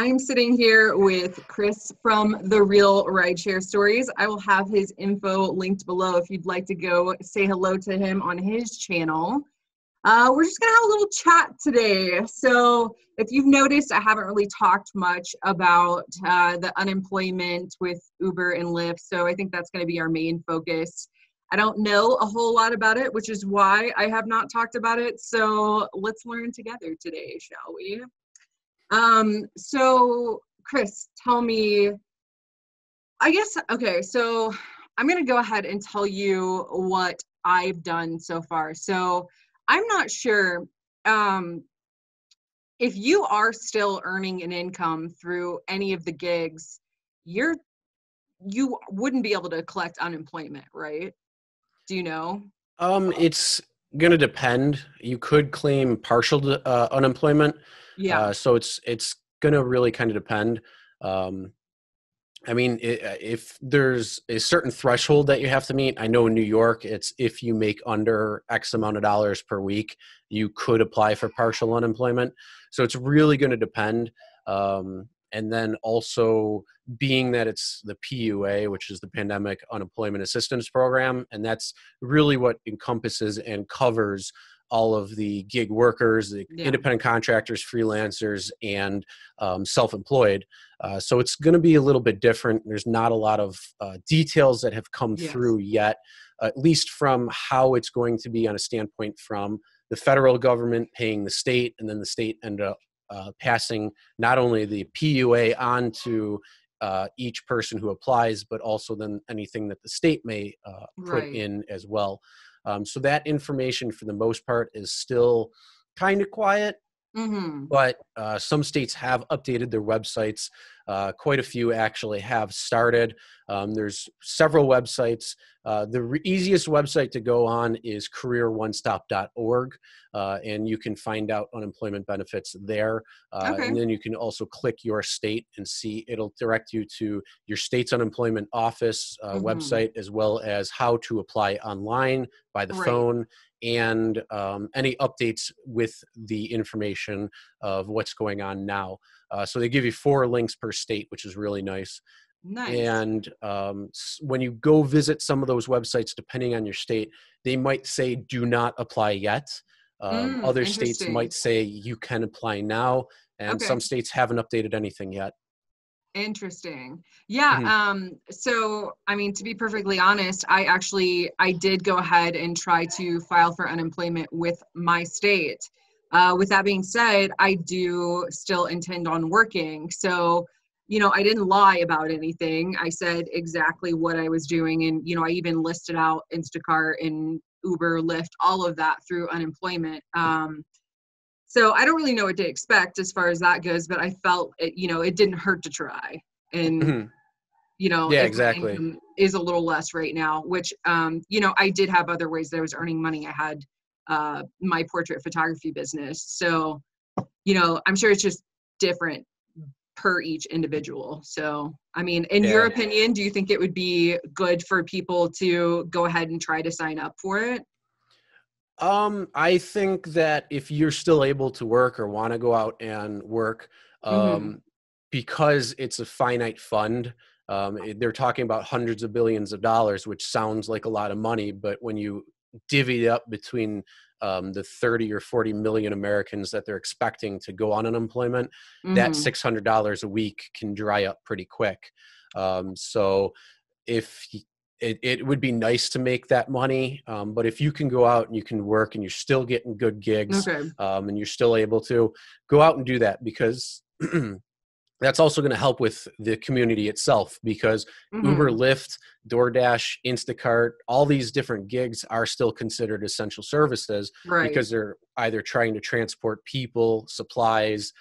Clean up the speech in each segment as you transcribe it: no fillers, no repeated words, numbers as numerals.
I'm sitting here with Chris from The Real Rideshare Stories. I will have his info linked below if you'd like to go say hello to him on his channel. We're just going to have a little chat today. So if you've noticed, I haven't really talked much about the unemployment with Uber and Lyft. So I think that's going to be our main focus. I don't know a whole lot about it, which is why I have not talked about it. So let's learn together today, shall we? So Chris, tell me, I guess, okay, so I'm going to go ahead and tell you what I've done so far. So I'm not sure if you are still earning an income through any of the gigs, you wouldn't be able to collect unemployment, right? Do you know? It's going to depend. You could claim partial unemployment. Yeah. So it's going to really kind of depend. I mean, if there's a certain threshold that you have to meet, I know in New York, it's if you make under X amount of dollars per week, you could apply for partial unemployment. So it's really going to depend. And then also being that it's the PUA, which is the Pandemic Unemployment Assistance Program, and that's really what encompasses and covers all of the gig workers, the independent contractors, freelancers, and self-employed. So it's going to be a little bit different. There's not a lot of details that have come through yet, at least from how it's going to be on a standpoint from the federal government paying the state, and then the state ended up passing not only the PUA on to each person who applies, but also then anything that the state may put in as well. So that information for the most part is still kind of quiet, but some states have updated their websites. Quite a few actually have started. There's several websites. The easiest website to go on is careeronestop.org, and you can find out unemployment benefits there. And then you can also click your state and see, it'll direct you to your state's unemployment office website, as well as how to apply online by the phone, and any updates with the information of what's going on now. So they give you 4 links per state, which is really nice. And when you go visit some of those websites, depending on your state, they might say, do not apply yet. Other states might say you can apply now. And some states haven't updated anything yet. Interesting. Yeah. So, I mean, to be perfectly honest, I did go ahead and try to file for unemployment with my state. With that being said, I do still intend on working. So, you know, I didn't lie about anything. I said exactly what I was doing. And, you know, I even listed out Instacart and Uber, Lyft, all of that through unemployment. So I don't really know what to expect as far as that goes, but I felt it, you know, it didn't hurt to try. And, you know, income is a little less right now, which, you know, I did have other ways that I was earning money. I had my portrait photography business. So, you know, I'm sure it's just different per each individual. So, I mean, in your opinion, do you think it would be good for people to go ahead and try to sign up for it? I think that if you're still able to work or want to go out and work, because it's a finite fund, they're talking about hundreds of billions of dollars, which sounds like a lot of money, but when you divvy up between the 30 or 40 million Americans that they're expecting to go on unemployment, that $600 a week can dry up pretty quick. So if it would be nice to make that money, but if you can go out and you can work and you're still getting good gigs, and you're still able to go out and do that, because that's also going to help with the community itself, because Uber, Lyft, DoorDash, Instacart, all these different gigs are still considered essential services because they're either trying to transport people, supplies,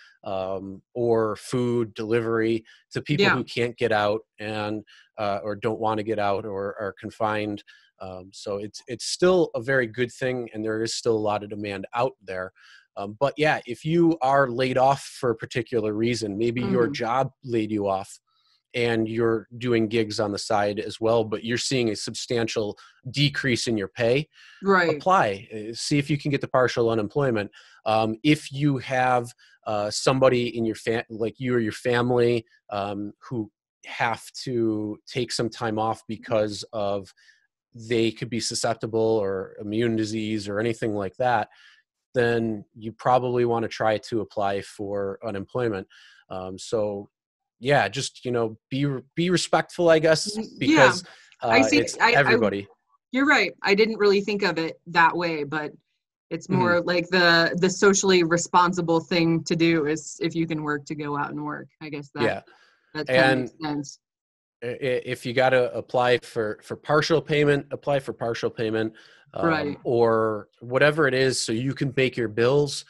or food delivery to people who can't get out and or don't want to get out or are confined. So it's still a very good thing, and there is still a lot of demand out there. But yeah, if you are laid off for a particular reason, maybe your job laid you off, and you're doing gigs on the side as well, but you're seeing a substantial decrease in your pay, right? Apply, see if you can get the partial unemployment. If you have somebody in your like you or your family who have to take some time off because of they could be susceptible or immune disease or anything like that, then you probably want to try to apply for unemployment. So yeah, just, you know, be respectful, I guess, because everybody. You're right. I didn't really think of it that way, but it's more like the socially responsible thing to do is if you can work to go out and work. I guess that, that kind of makes sense. If you got to apply for partial payment, apply for partial payment, or whatever it is, so you can make your bills.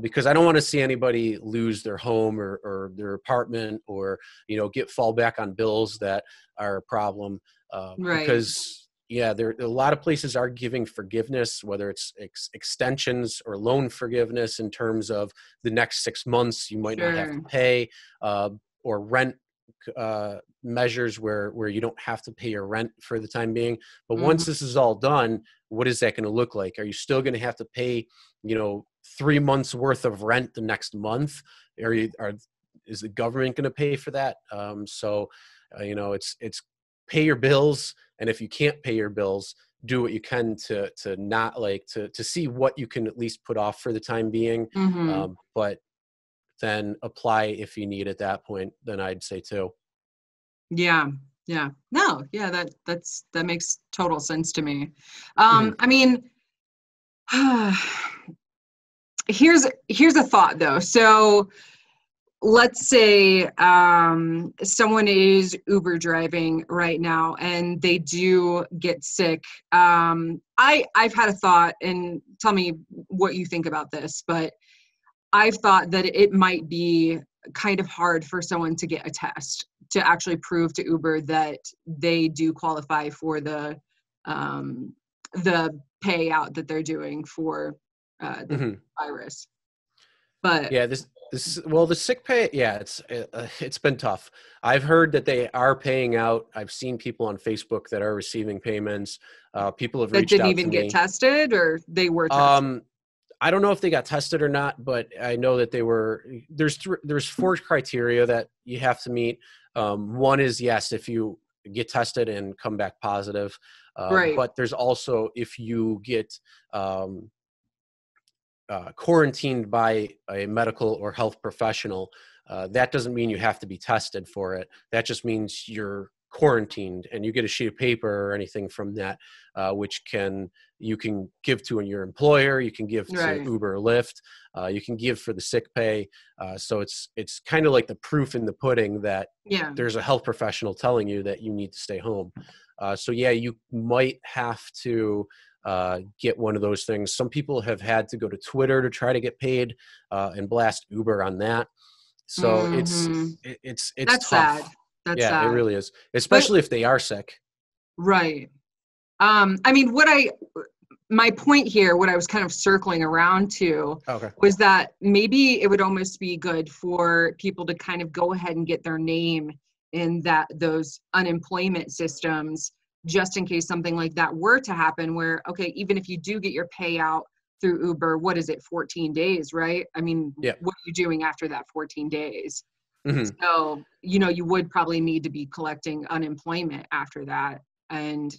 Because I don't want to see anybody lose their home or their apartment, or, you know, fall back on bills that are a problem. Because there a lot of places are giving forgiveness, whether it's extensions or loan forgiveness in terms of the next 6 months you might not have to pay, or rent measures where you don't have to pay your rent for the time being. But once this is all done, what is that going to look like? Are you still going to have to pay, you know, 3 months worth of rent the next month? Is the government going to pay for that? You know, it's pay your bills. And if you can't pay your bills, do what you can to not to see what you can at least put off for the time being. But then apply if you need at that point, then I'd say too. That makes total sense to me. I mean, here's a thought though. So let's say someone is Uber driving right now and they do get sick. I've had a thought, and tell me what you think about this, but I've thought that it might be kind of hard for someone to get a test to actually prove to Uber that they do qualify for the payout that they're doing for the virus. But the sick pay, it's been tough. I've heard that they are paying out. I've seen people on Facebook that are receiving payments. People have reached out to me. That didn't even get tested, or they were tested? I don't know if they got tested or not, but I know that they were. There's four criteria that you have to meet. One is, yes, if you get tested and come back positive, but there's also if you get quarantined by a medical or health professional. That doesn't mean you have to be tested for it. That just means you're quarantined, and you get a sheet of paper or anything from that, which you can give to your employer, you can give to Uber or Lyft, you can give for the sick pay. So it's kind of like the proof in the pudding that there's a health professional telling you that you need to stay home. You might have to get one of those things. Some people have had to go to Twitter to try to get paid and blast Uber on that. So it's that's tough. Sad. That's sad. It really is, especially if they are sick. Right. I mean, my point here, what I was kind of circling around to was that maybe it would almost be good for people to kind of go ahead and get their name in those unemployment systems, just in case something like that were to happen where, even if you do get your payout through Uber, what is it, 14 days, right? I mean, what are you doing after that 14 days? So, you know, you would probably need to be collecting unemployment after that. And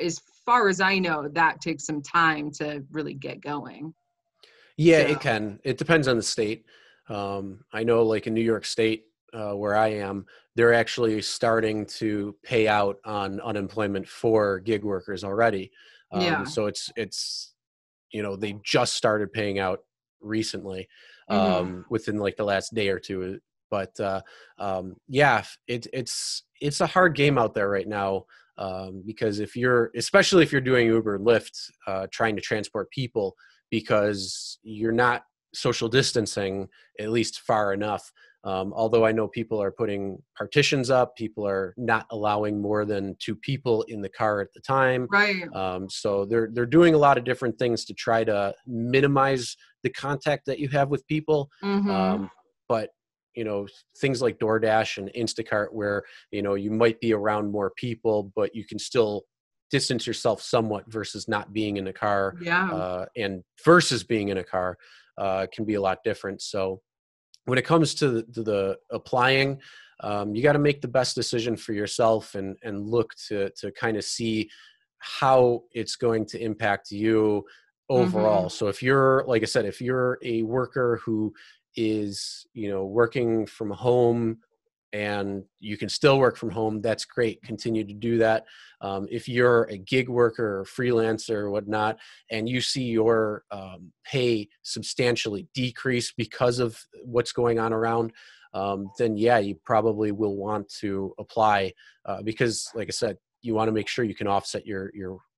as far as I know, that takes some time to really get going. Yeah, so. It can. It depends on the state. I know like in New York State, where I am, they're actually starting to pay out on unemployment for gig workers already. So it's, you know, they just started paying out recently, within like the last day or two. But it's a hard game out there right now, because especially if you're doing Uber and Lyft, trying to transport people, because you're not social distancing at least far enough. Although I know people are putting partitions up, people are not allowing more than two people in the car at the time. Right. So they're doing a lot of different things to try to minimize the contact that you have with people. But you know, things like DoorDash and Instacart where, you know, you might be around more people, but you can still distance yourself somewhat versus not being in a car. Yeah. And versus being in a car can be a lot different. So when it comes to the applying, you got to make the best decision for yourself and look to kind of see how it's going to impact you overall. Mm-hmm. So if you're, like I said, if you're a worker who is, you know, working from home and you can still work from home, that's great. Continue to do that. If you're a gig worker or freelancer or whatnot, and you see your pay substantially decrease because of what's going on around, then yeah, you probably will want to apply because, like I said, you want to make sure you can offset your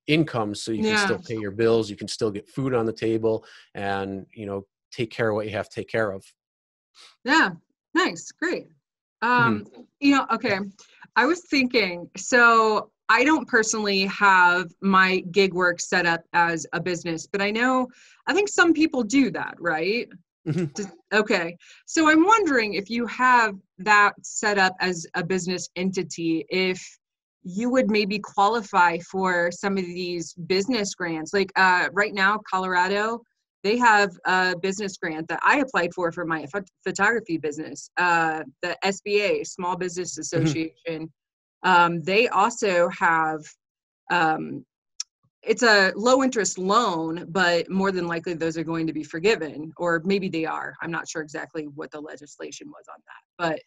income so you can still pay your bills, you can still get food on the table, and, you know, take care of what you have to take care of. Yeah, nice, great. You know, okay, I was thinking, so I don't personally have my gig work set up as a business, but I think some people do that, right? Mm-hmm. Okay. So I'm wondering if you have that set up as a business entity, if you would maybe qualify for some of these business grants. Like right now, Colorado, they have a business grant that I applied for my photography business, the SBA, Small Business Association. Mm-hmm. They also have, it's a low interest loan, but more than likely those are going to be forgiven, or maybe they are. I'm not sure exactly what the legislation was on that, but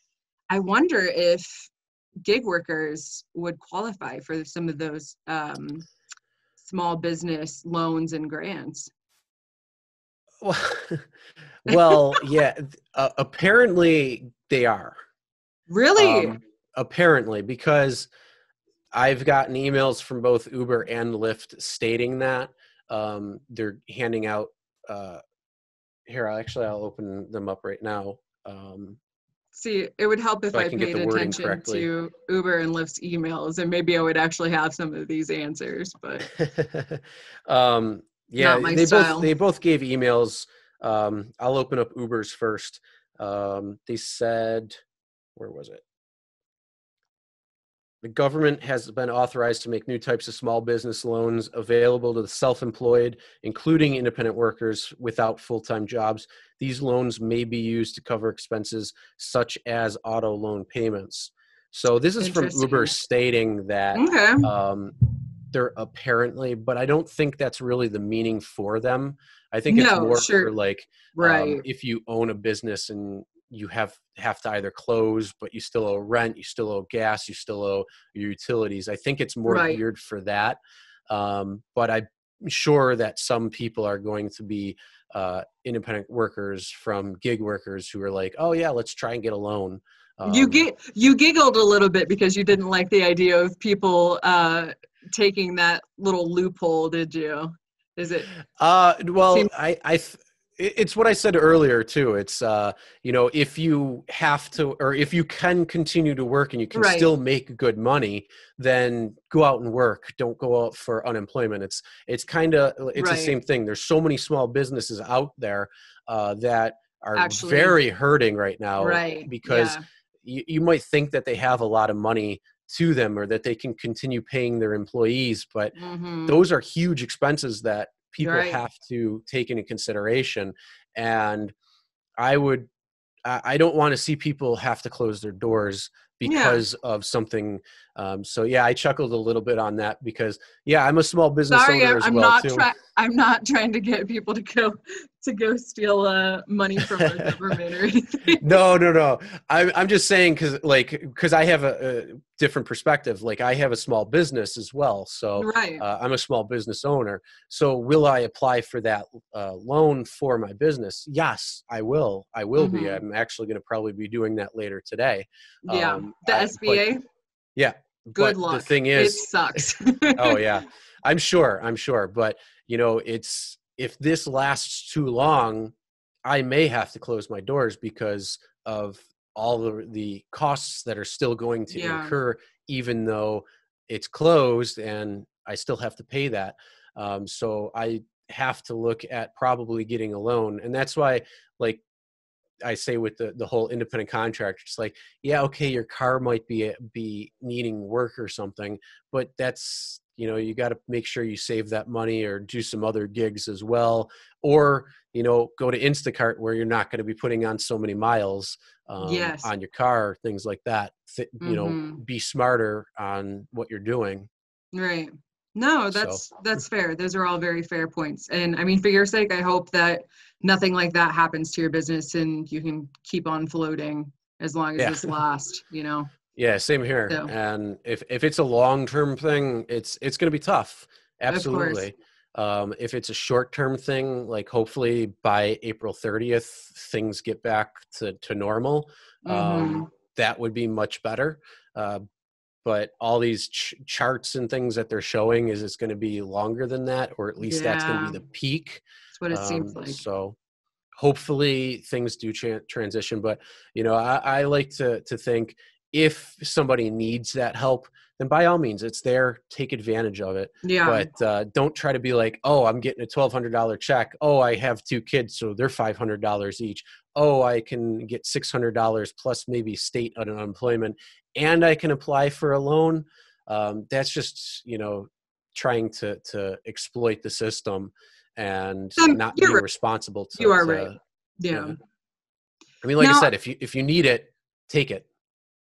I wonder if gig workers would qualify for some of those small business loans and grants. Well, yeah, apparently they are. Really? Apparently, because I've gotten emails from both Uber and Lyft stating that they're handing out, here, I'll open them up right now. See, it would help if I paid attention to Uber and Lyft's emails, and maybe I would actually have some of these answers, but yeah, they both gave emails. I'll open up Uber's first. They said, where was it? The government has been authorized to make new types of small business loans available to the self-employed, including independent workers without full-time jobs. These loans may be used to cover expenses such as auto loan payments. So this is from Uber stating that they're apparently, but I don't think that's really the meaning for them. I think it's more for like, if you own a business and you have to either close, but you still owe rent, you still owe gas, you still owe your utilities. I think it's more geared for that. But I'm sure that some people are going to be independent workers from gig workers who are like, oh yeah, let's try and get a loan. You giggled a little bit because you didn't like the idea of people taking that little loophole, did you? Is it? It's what I said earlier too. It's, you know, if you have to, or if you can continue to work and you can still make good money, then go out and work. Don't go out for unemployment. It's the same thing. There's so many small businesses out there that are very hurting right now because you might think that they have a lot of money to them or that they can continue paying their employees, but those are huge expenses that people have to take into consideration. And I don't want to see people have to close their doors because of something. So yeah, I chuckled a little bit on that because I'm a small business owner as well too. I'm not trying to get people to go steal money from the government or anything. No. I'm just saying because I have a different perspective. Like I have a small business as well, so I'm a small business owner. So will I apply for that loan for my business? Yes, I will. I will be. I'm actually going to probably be doing that later today. Yeah, the SBA. Yeah. Good luck. The thing is, it sucks. Oh yeah, I'm sure. But you know, it's, if this lasts too long, I may have to close my doors because of all the costs that are still going to incur, even though it's closed and I still have to pay that. So I have to look at probably getting a loan. And that's why, like, I say with the whole independent contractor, it's like, yeah, okay, your car might be needing work or something, but that's, you know, you got to make sure you save that money or do some other gigs as well. Or, you know, go to Instacart where you're not going to be putting on so many miles on your car, things like that. You know, be smarter on what you're doing. Right. No, that's fair. Those are all very fair points. And I mean, for your sake, I hope that nothing like that happens to your business and you can keep on floating as long as this lasts, you know? Yeah, same here. So. And if it's a long-term thing, it's going to be tough. Absolutely. If it's a short-term thing, like hopefully by April 30th, things get back to normal. That would be much better. But all these charts and things that they're showing is it's going to be longer than that, or at least that's going to be the peak. That's what it seems like. So hopefully things do transition. But, you know, I like to think if somebody needs that help, then by all means, it's there. Take advantage of it. Yeah. But don't try to be like, oh, I'm getting a $1,200 check. Oh, I have two kids, so they're $500 each. Oh, I can get $600 plus maybe state unemployment, and I can apply for a loan. That's just, you know, trying to exploit the system and not be responsible. You are right. Yeah. I mean, like I said, if you need it, take it.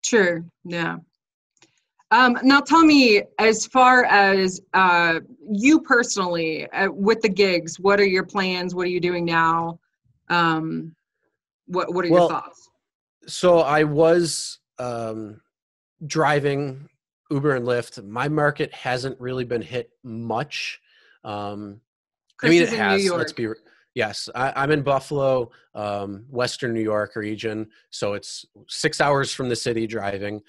Sure. Yeah. Now tell me, as far as you personally with the gigs, what are your plans? What are you doing now? What are your thoughts? So I was driving Uber and Lyft. My market hasn't really been hit much. It has. Let's be yes. I'm in Buffalo, Western New York region. So it's 6 hours from the city driving.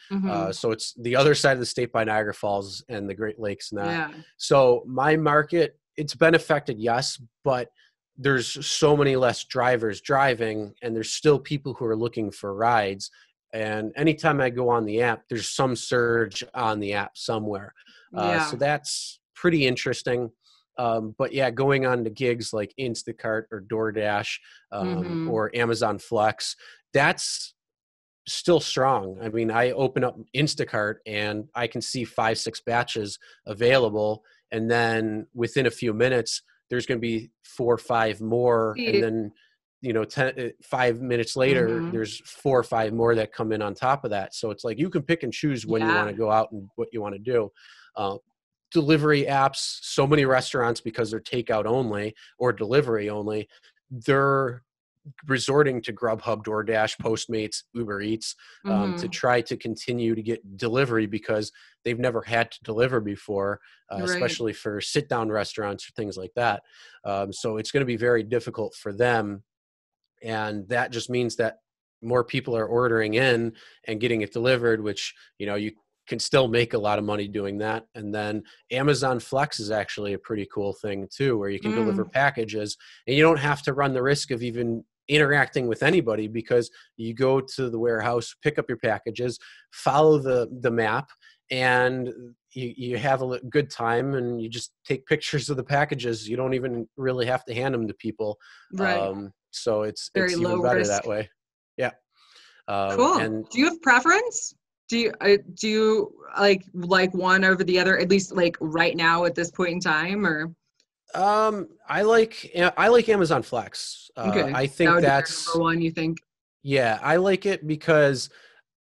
So it's the other side of the state by Niagara Falls and the Great Lakes now. Yeah. So my market, it's been affected, yes, but there's so many less drivers driving, and there's still people who are looking for rides. And anytime I go on the app, there's some surge on the app somewhere. So that's pretty interesting. But yeah, going on to gigs like Instacart or DoorDash or Amazon Flex, that's still strong. I mean, I open up Instacart and I can see 5-6 batches available. And then within a few minutes, there's going to be 4 or 5 more. And then, you know, 5 minutes later, there's 4 or 5 more that come in on top of that. So it's like, you can pick and choose when you want to go out and what you want to do. Delivery apps, so many restaurants, because they're takeout only or delivery only, they're resorting to Grubhub, DoorDash, Postmates, Uber Eats to try to continue to get delivery because they've never had to deliver before, especially for sit-down restaurants or things like that. So it's going to be very difficult for them. And that just means that more people are ordering in and getting it delivered, which, you know, you can still make a lot of money doing that. And then Amazon Flex is actually a pretty cool thing too, where you can deliver packages and you don't have to run the risk of even interacting with anybody, because you go to the warehouse, pick up your packages, follow the map, and you have a good time, and you just take pictures of the packages. You don't even really have to hand them to people. Right. So it's even better that way. Yeah. Cool. And do you have preference? Do you like one over the other, at least like right now at this point in time, or? I like Amazon Flex. Okay. I think that's number one, you think? Yeah. I like it because,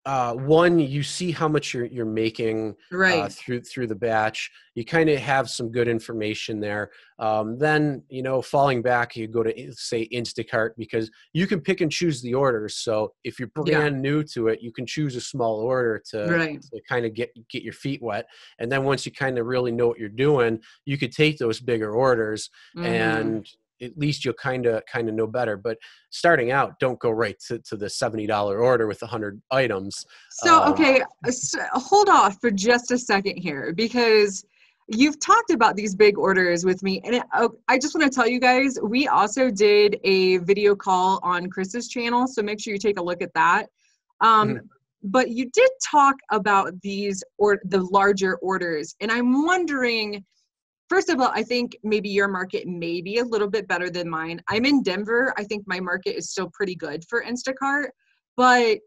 one, you see how much you're making through the batch. You kind of have some good information there. Then, you know, falling back, you go to say Instacart because you can pick and choose the orders. So if you're brand new to it, you can choose a small order to kind of get your feet wet. And then once you kind of really know what you're doing, you could take those bigger orders and at least you'll kind of know better. But starting out, don't go right to the $70 order with 100 items. So, okay, hold off for just a second here, because you've talked about these big orders with me. And I just want to tell you guys, we also did a video call on Chris's channel, so make sure you take a look at that. But you did talk about these or the larger orders. And I'm wondering First of all, I think maybe your market may be a little bit better than mine. I'm in Denver. I think my market is still pretty good for Instacart, but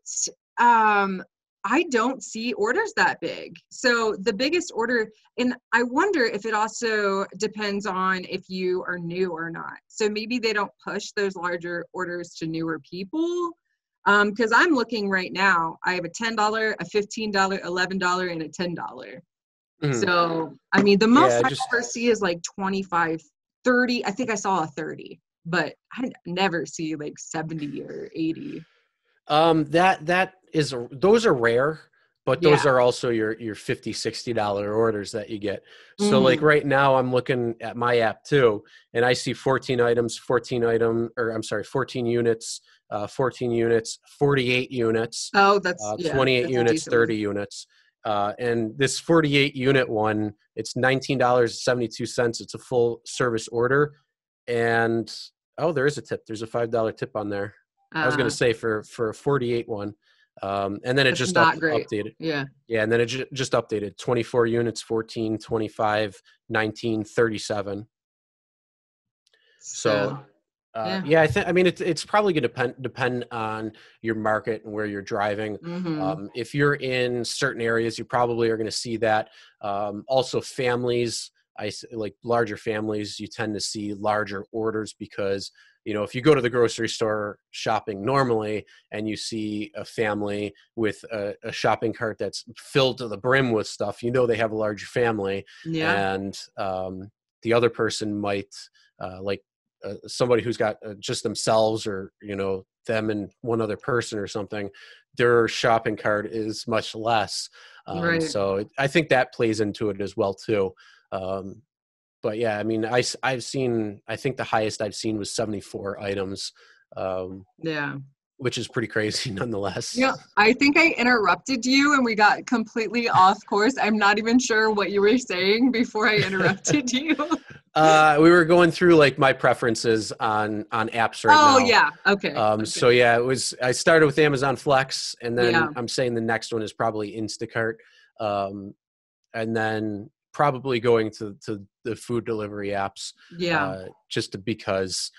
I don't see orders that big. So the biggest order, and I wonder if it also depends on if you are new or not. So maybe they don't push those larger orders to newer people. Because I'm looking right now, I have a $10, a $15, $11, and a $10. Mm. So, I mean, the most I ever see is like 25, 30. I think I saw a 30, but I never see like 70 or 80. Those are rare, but those are also your $50, $60 orders that you get. So like right now I'm looking at my app too, and I see 14 units, 14 units, 48 units, 28 units, 30 units. And this 48 unit one, it's $19.72. It's a full service order. And, there is a tip. There's a $5 tip on there. I was going to say for a 48 one. And then it just updated. Yeah. And then it just updated 24 units, 14, 25, 19, 37. It's probably going to depend on your market and where you're driving. Mm-hmm. If you're in certain areas, you probably are going to see that. Also families, like larger families, you tend to see larger orders because, you know, if you go to the grocery store shopping normally and you see a family with a shopping cart that's filled to the brim with stuff, you know, they have a larger family. Yeah. And the other person might somebody who's got just themselves or, you know, them and one other person or something, their shopping cart is much less. Right. So I think that plays into it as well too. But yeah, I mean, I think the highest I've seen was 74 items. Which is pretty crazy nonetheless. Yeah, I think I interrupted you and we got completely off course. I'm not even sure what you were saying before I interrupted you. We were going through like my preferences on apps right now. Oh yeah. Okay. So yeah, I started with Amazon Flex and then I'm saying the next one is probably Instacart. And then probably going to the food delivery apps. Yeah. Just because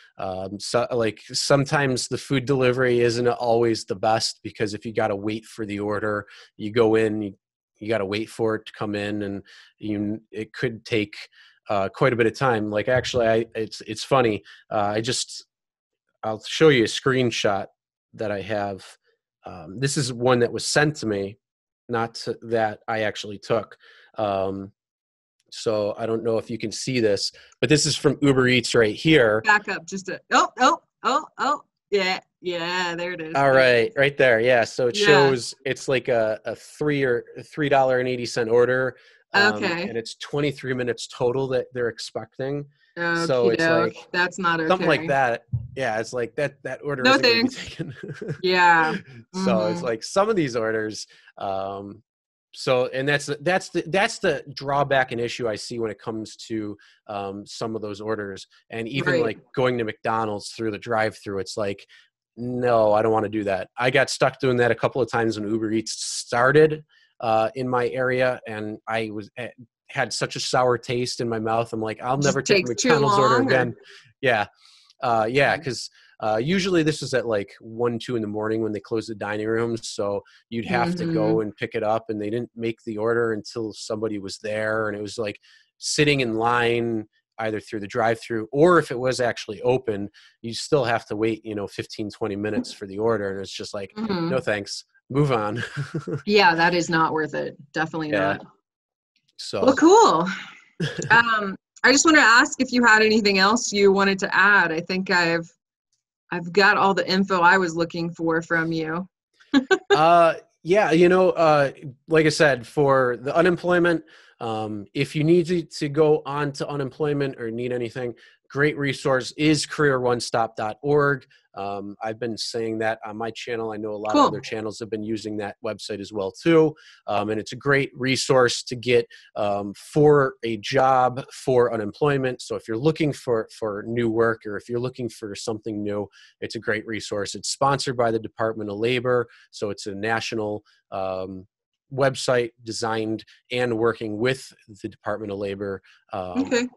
sometimes the food delivery isn't always the best because if you got to wait for the order, you go in, you got to wait for it to come in and it could take quite a bit of time. Like actually it's funny. I'll show you a screenshot that I have. This is one that was sent to me, that I actually took. So I don't know if you can see this, but this is from Uber Eats right here. Back up just a yeah, there it is. All right, right there. Yeah, so it shows it's like a $3.80 order. Okay. And it's 23 minutes total that they're expecting. Okay, so it's like that's not okay. Something like that. Yeah, it's like that order isn't going to be taken. Yeah. Mm-hmm. So it's like some of these orders and that's the drawback and issue I see when it comes to some of those orders, and even like going to McDonald's through the drive-through, it's like, no, I don't want to do that. I got stuck doing that a couple of times when Uber Eats started in my area, and I had such a sour taste in my mouth. I'm like, I'll never take McDonald's order again. Because usually this is at like 1-2 in the morning when they close the dining room, so you'd have to go and pick it up, and they didn't make the order until somebody was there, and it was like sitting in line either through the drive-through or if it was actually open, you still have to wait 15-20 minutes for the order, and it's just like no thanks, move on. Yeah, that is not worth it. Definitely not. So cool. I just want to ask if you had anything else you wanted to add. I think I've got all the info I was looking for from you. Like I said, for the unemployment, if you need to go on to unemployment or need anything, great resource is careeronestop.org. I've been saying that on my channel. I know a lot of other channels have been using that website as well too. And it's a great resource to get for a job, for unemployment. So if you're looking for new work, or if you're looking for something new, it's a great resource. It's sponsored by the Department of Labor. So it's a national website designed and working with the Department of Labor. Okay.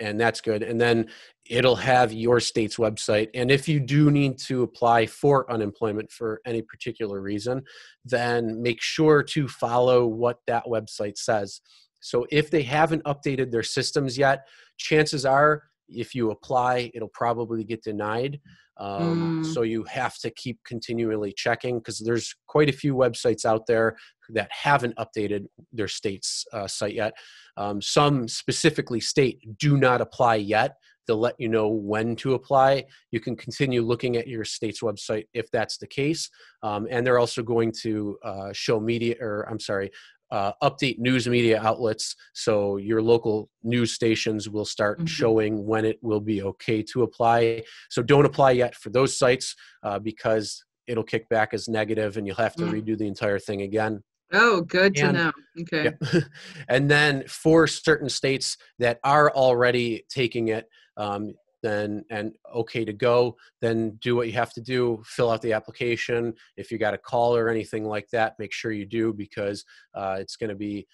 And that's good. And then it'll have your state's website. And if you do need to apply for unemployment for any particular reason, then make sure to follow what that website says. So if they haven't updated their systems yet, chances are if you apply, it'll probably get denied. So you have to keep continually checking because there's quite a few websites out there that haven't updated their state's site yet. Some specifically state do not apply yet. They'll let you know when to apply. You can continue looking at your state's website if that's the case. And they're also going to update news media outlets. So your local news stations will start showing when it will be okay to apply. So don't apply yet for those sites because it'll kick back as negative and you'll have to redo the entire thing again. Oh, good to know. Okay. Yeah. And then for certain states that are already taking it, okay to go, then do what you have to do, fill out the application. If you got a call or anything like that, make sure you do because it's going to be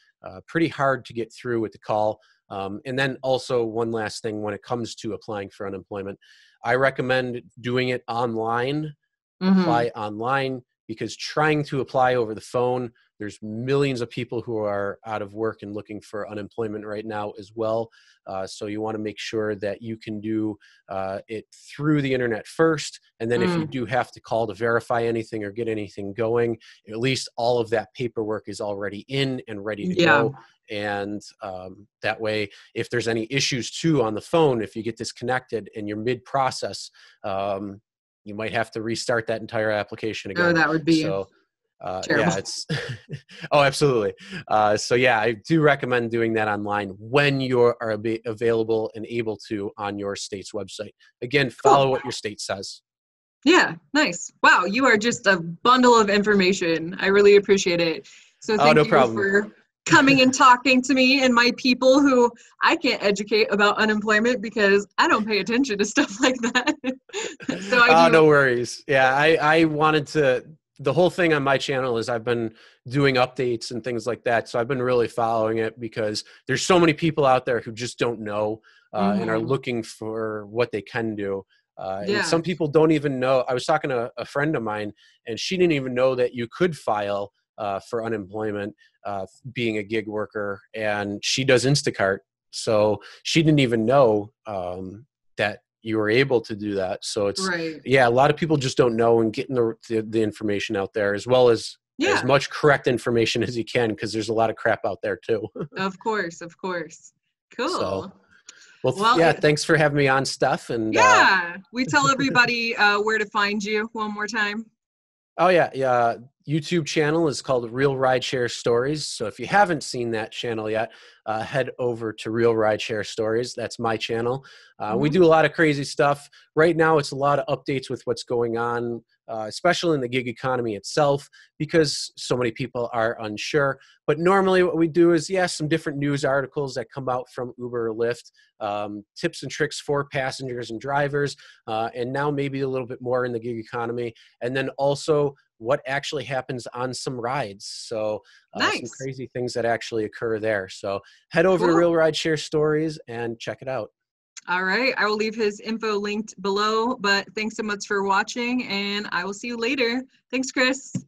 pretty hard to get through with the call. And then also one last thing when it comes to applying for unemployment, I recommend doing it online, apply online, because trying to apply over the phone, there's millions of people who are out of work and looking for unemployment right now as well. So you want to make sure that you can do it through the internet first. And then if you do have to call to verify anything or get anything going, at least all of that paperwork is already in and ready to go. And that way, if there's any issues too on the phone, if you get disconnected and you're mid-process, you might have to restart that entire application again. Oh, that would be terrible. Oh, absolutely. I do recommend doing that online when you are available and able to on your state's website. Again, follow what your state says. Yeah, nice. Wow, you are just a bundle of information. I really appreciate it. So thank you for coming and talking to me and my people who I can't educate about unemployment because I don't pay attention to stuff like that. No worries. Yeah, I wanted to. The whole thing on my channel is I've been doing updates and things like that. So I've been really following it because there's so many people out there who just don't know and are looking for what they can do. And some people don't even know. I was talking to a friend of mine and she didn't even know that you could file for unemployment being a gig worker, and she does Instacart. So she didn't even know that you were able to do that. So it's, a lot of people just don't know, and getting the information out there as well as as much correct information as you can, because there's a lot of crap out there too. Of course. Cool. So, thanks for having me on, Steph. And we tell everybody where to find you one more time. Oh yeah. Yeah. YouTube channel is called Real Rideshare Stories. So if you haven't seen that channel yet, head over to Real Rideshare Stories. That's my channel. We do a lot of crazy stuff. Right now, it's a lot of updates with what's going on, especially in the gig economy itself, because so many people are unsure. But normally what we do is, some different news articles that come out from Uber or Lyft, tips and tricks for passengers and drivers, and now maybe a little bit more in the gig economy. And then also what actually happens on some rides. So some crazy things that actually occur there. So head over to Real Rideshare Stories and check it out. All right. I will leave his info linked below, but thanks so much for watching and I will see you later. Thanks, Chris.